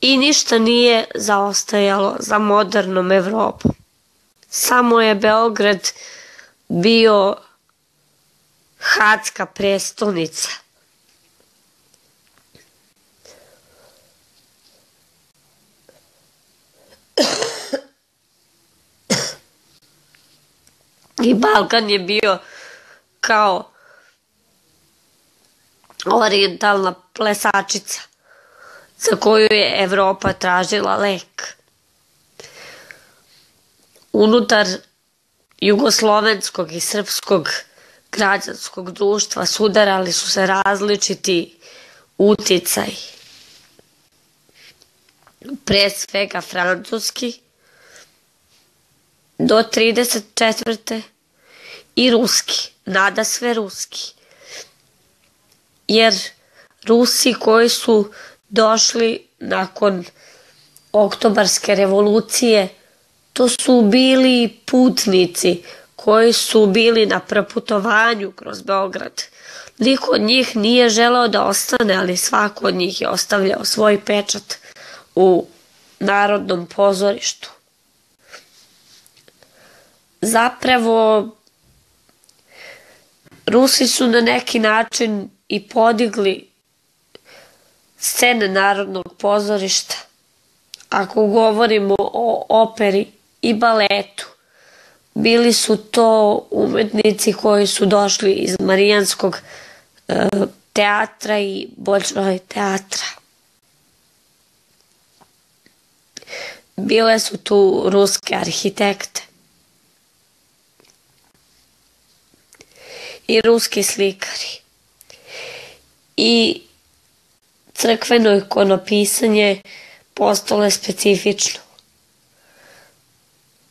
i ništa nije zaostajalo za modernom Evropom. Samo je Beograd bio hadska prestonica. I Balkan je bio kao orijentalna plesačica za koju je Evropa tražila lek. Unutar jugoslovenskog i srpskog građanskog društva sudarali su se različiti uticaj. Pre svega francuski do trideset četvrte i ruski, nada sve ruski. Jer Rusi koji su došli nakon Oktobarske revolucije, to su bili putnici koji su bili na proputovanju kroz Beograd. Niko od njih nije želeo da ostane, ali svako od njih je ostavljao svoj pečat u Narodnom pozorištu. Zapravo, Rusi su na neki način i podigli scene Narodnog pozorišta. Ako govorimo o operi i baletu, bili su to umetnici koji su došli iz Marijanskog teatra i Bolšoj teatra. Bile su tu ruske arhitekte i ruski slikari. I crkveno ikonopisanje postalo je specifično.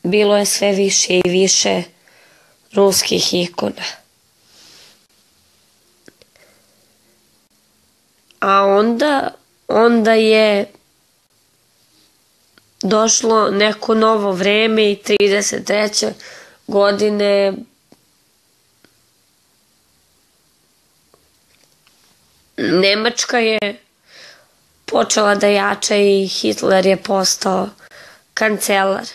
Bilo je sve više i više ruskih ikona. A onda, onda je došlo neko novo vreme i trideset treće godine Nemačka je počela da jača i Hitler je postao kancelar.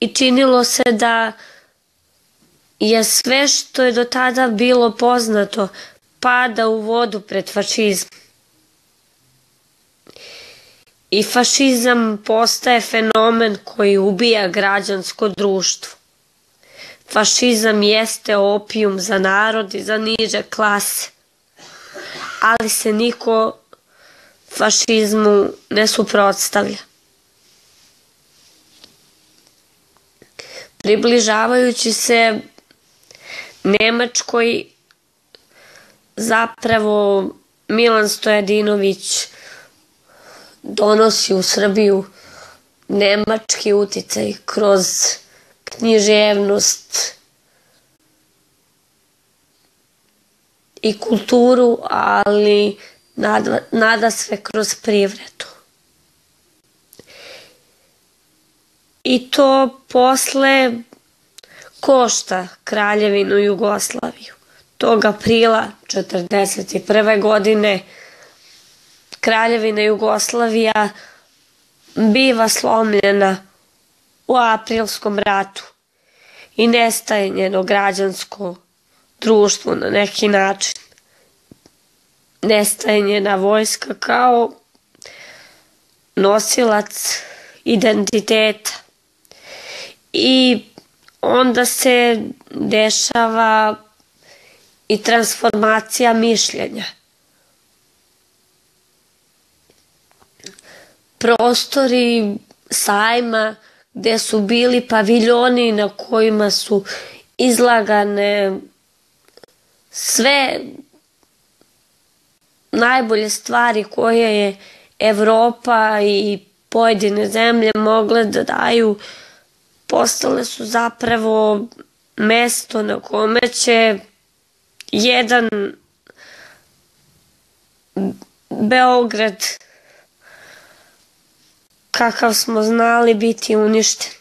I činilo se da je sve što je do tada bilo poznato pada u vodu pred fašizmom. I fašizam postaje fenomen koji ubija građansko društvo. Fašizam jeste opijum za narod i za niže klase. Ali se niko fašizmu ne suprotstavlja. Približavajući se Nemačkoj, zapravo Milan Stojadinović donosi u Srbiju nemački uticaj kroz književnost i kulturu, ali nada sve kroz privredu. I to posle košta Kraljevinu Jugoslaviju. Tog aprila četrdeset prve godine Kraljevina Jugoslavija biva slomljena u aprilskom ratu i nestaje njeno građansko društvo na neki način. Nestaje njena vojska kao nosilac identiteta. I onda se dešava i transformacija mišljenja. Prostori sajma gde su bili paviljoni na kojima su izlagane sve najbolje stvari koje je Evropa i pojedine zemlje mogle da daju postale su zapravo mesto na kome će jedan Beograd, kakav smo znali, biti uništen.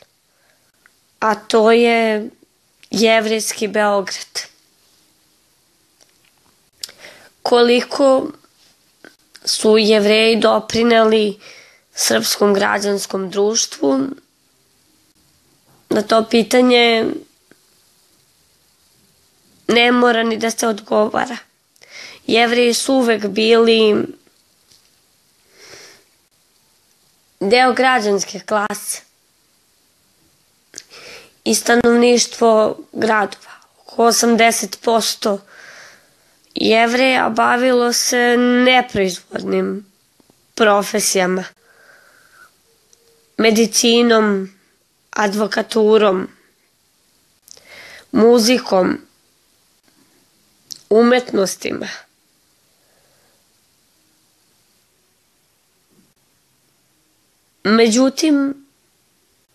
A to je jevrejski Beograd. Koliko su Jevreji doprineli srpskom građanskom društvu, na to pitanje ne mora ni da se odgovara. Jevreji su uvek bili deo građanske klase i stanovništvo gradova. Oko osamdeset posto Jevreja bavilo se neproizvodnim profesijama, medicinom, advokaturom, muzikom, umetnostima. Međutim,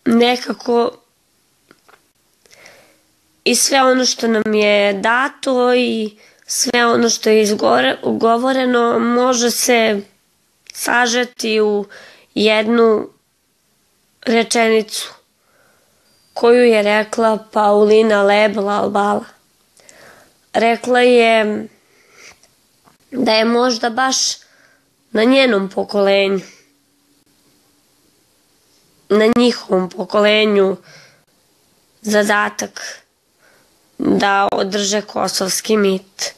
nekako i sve ono što nam je dato i sve ono što je izgovoreno može se sažeti u jednu rečenicu koju je rekla Paulina Lebl-Albala. Rekla je da je možda baš na njenom pokolenju, na njihovom pokolenju, zadatak da održe kosovski mit.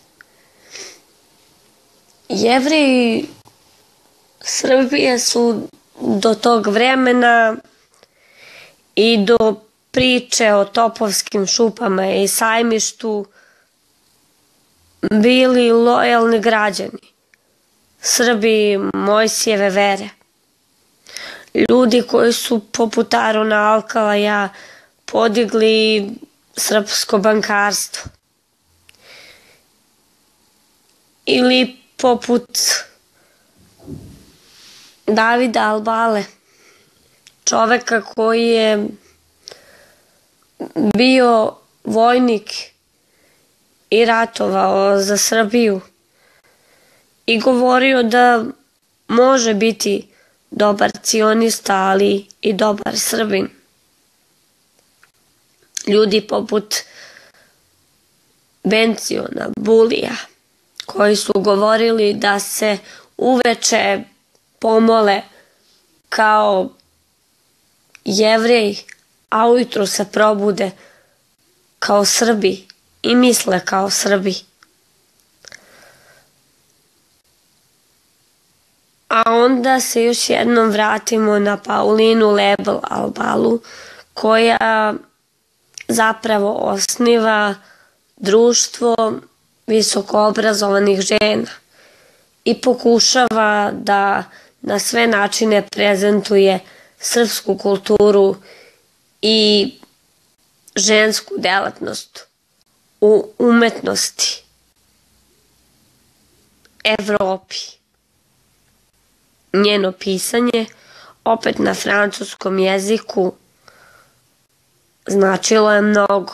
Jevreji Srbije su do tog vremena i do priče o topovskim šupama i sajmištu bili lojalni građani, Srbi Mojsijeve vere. Ljudi koji su poput Arona Alkalaja podigli srpsko bankarstvo. Ili poput Davida Albale, čoveka koji je bio vojnik i ratovao za Srbiju i govorio da može biti dobar cionista, ali i dobar Srbin. Ljudi poput Benciona, Bulija, koji su govorili da se uveče pomole kao Jevreji, a ujutru se probude kao Srbi i misle kao Srbi. A onda se još jednom vratimo na Paulinu Lebl-Albalu, koja zapravo osniva društvo visokoobrazovanih žena i pokušava da na sve načine prezentuje srpsku kulturu i žensku delatnost u umetnosti Evropi. Njeno pisanje, opet na francuskom jeziku, značilo je mnogo.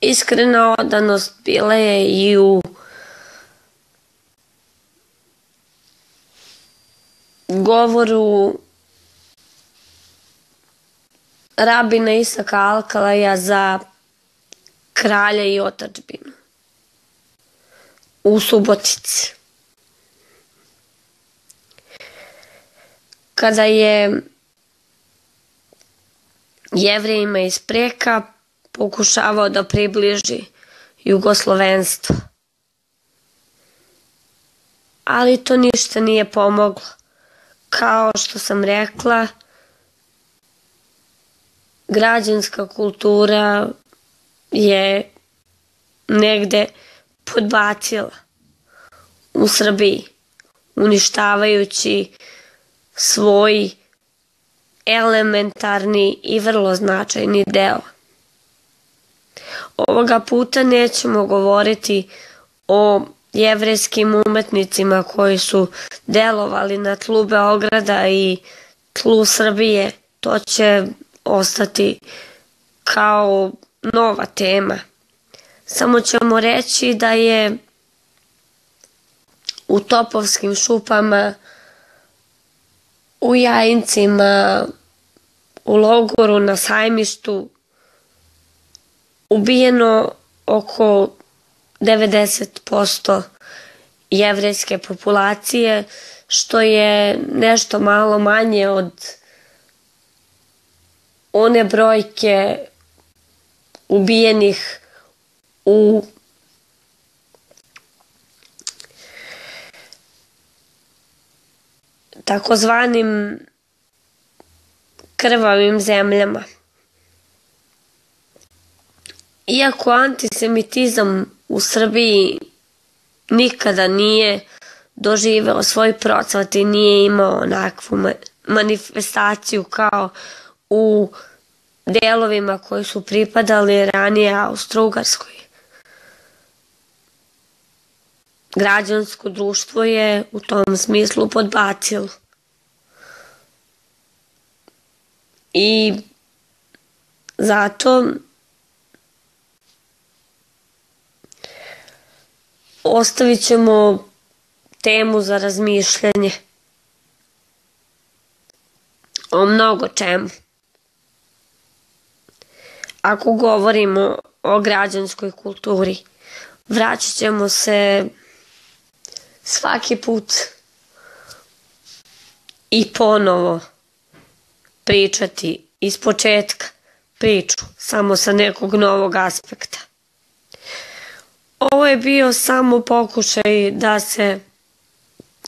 Iskrena odanost bila je i u govoru rabina Isaka Alkalaja za kralja i otadžbinu u Subotici. Kada je Jevrejima iz Preka pokušavao da približi jugoslovenstvo. Ali to ništa nije pomoglo. Kao što sam rekla, građanska kultura je negde podbacila u Srbiji, uništavajući svoj elementarni i vrlo značajni deo. Ovoga puta nećemo govoriti o jevrejskim umetnicima koji su delovali na tlu Beograda i tlu Srbije. To će ostati kao nova tema. Samo ćemo reći da je u Topovskim šupama, u Jajincima, u logoru na Sajmištu ubijeno oko devedeset posto jevrejske populacije, što je nešto malo manje od one brojke ubijenih u takozvanim krvavim zemljama. Iako antisemitizam u Srbiji nikada nije doživeo svoj procvat i nije imao onakvu manifestaciju kao u delovima koji su pripadali ranije Austro-Ugarskoj. Građansko društvo je u tom smislu podbacilo. I zato ostavit ćemo temu za razmišljanje o mnogo čemu. Ako govorimo o građanskoj kulturi, vraćat ćemo se svaki put i ponovo pričati iz početka priču, samo sa nekog novog aspekta. Ovo je bio samo pokušaj da se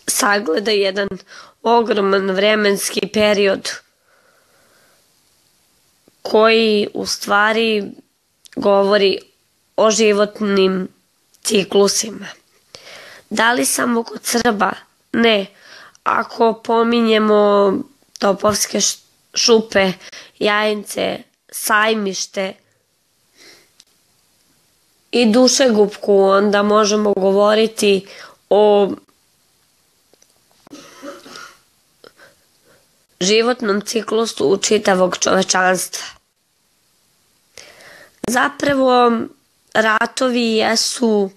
sagleda jedan ogroman vremenski period koji u stvari govori o životnim ciklusima. Da li samo kod Srba? Ne. Ako pominjemo Topovske šupe, Jajince, Sajmište i Dušegupku, onda možemo govoriti o životnom ciklusu čitavog čovečanstva. Zapravo, ratovi jesu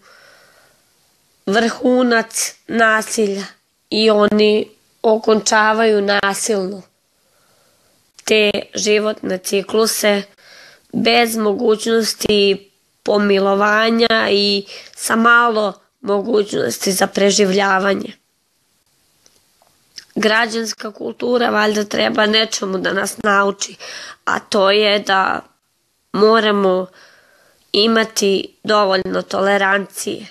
vrhunac nasilja i oni okončavaju nasilno te životne cikluse bez mogućnosti pomilovanja i sa malo mogućnosti za preživljavanje. Građanska kultura valjda treba nečemu da nas nauči, a to je da moramo imati dovoljno tolerancije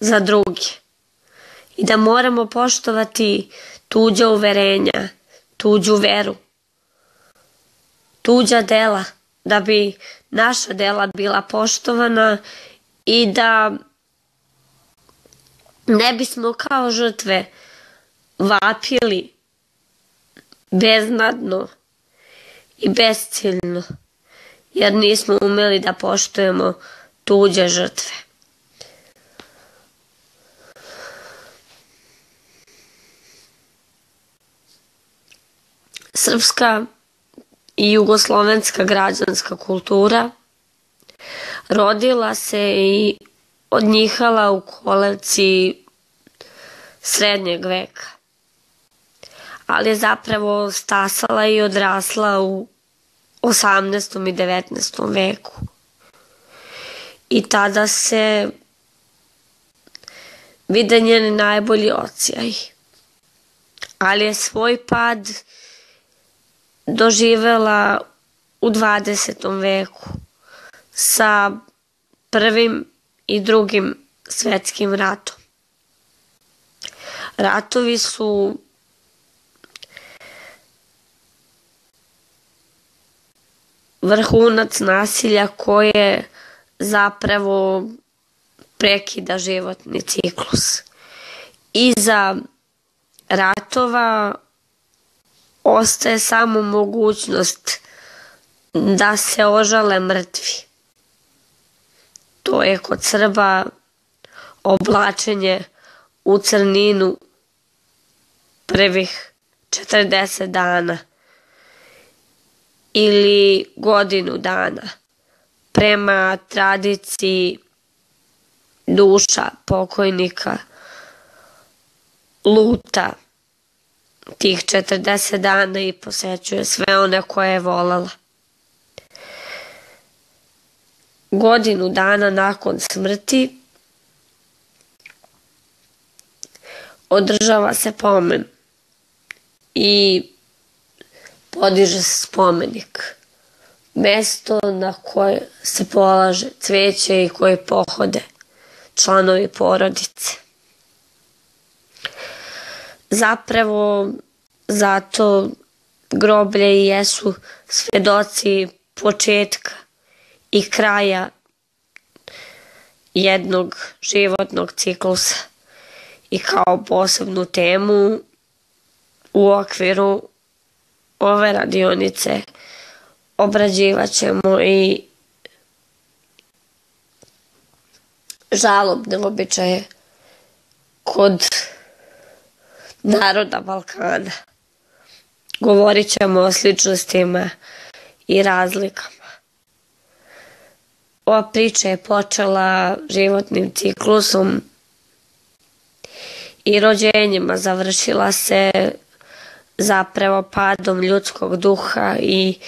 za druge i da moramo poštovati tuđa uverenja, tuđu veru, tuđa dela, da bi naša dela bila poštovana i da ne bismo kao žrtve vapili beznadno i besciljno, jer nismo umeli da poštujemo tuđe žrtve. Srpska i jugoslovenska građanska kultura rodila se i odnjihala u kolevci srednjeg veka, ali je zapravo stasala i odrasla u osamnaestom i devetnaestom veku. I tada se vide njeni najbolji odsjaj, ali je svoj pad doživela u dvadesetom veku sa prvim i drugim svetskim ratom. Ratovi su vrhunac nasilja koje zapravo prekida životni ciklus. Iza ratova ostaje samo mogućnost da se ožale mrtvi. To je kod Srba oblačenje u crninu prvih četrdeset dana ili godinu dana prema tradiciji duša pokojnika luta tih četrdeset dana i posećuje sve one koje je volela. Godinu dana nakon smrti održava se pomen i podiže se spomenik. Mesto na koje se polaže cveće i koje pohode članovi porodice. Zapravo, zato groblje i jesu svedoci početka i kraja jednog životnog ciklusa i kao posebnu temu u okviru ove radionice obrađivat ćemo i žalobne običaje kod naroda Balkana. Govorit ćemo o sličnostima i razlikama. Ova priča je počela životnim ciklusom i rođenjima, završila se zapravo padom ljudskog duha i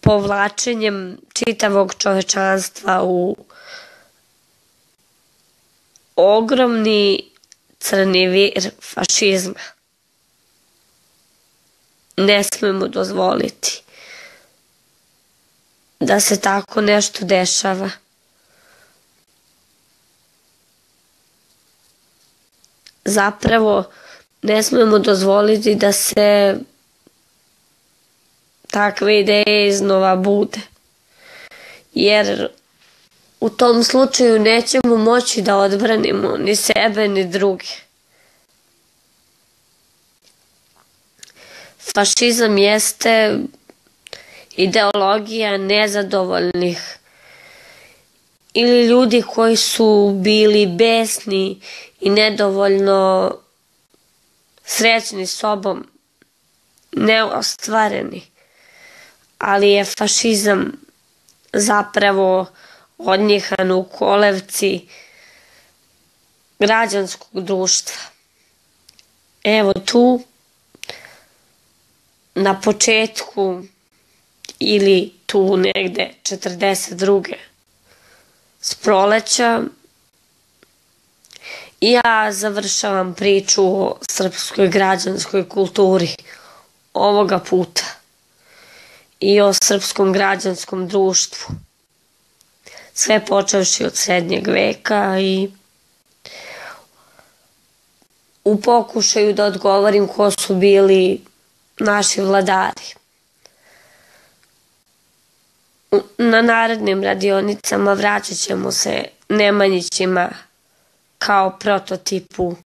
povlačenjem čitavog čovečanstva u ogromni crni vir fašizma. Ne smemo dozvoliti da se tako nešto dešava. Zapravo, ne smemo dozvoliti da se takve ideje iznova bude. Jer u tom slučaju nećemo moći da odbranimo ni sebe ni druge. Fašizam jeste ideologija nezadovoljnih ili ljudi koji su bili besni i nedovoljno srećni sobom, neostvareni. Ali je fašizam zapravo odnjehan u kolevci građanskog društva. Evo tu, na početku ili tu negde četrdeset druge s proleća, ja završavam priču o srpskoj građanskoj kulturi ovoga puta i o srpskom građanskom društvu. Sve počevši od srednjeg veka i u pokušaju da odgovorim ko su bili naši vladari. Na narednim radionicama vraćat ćemo se Nemanjićima kao prototipu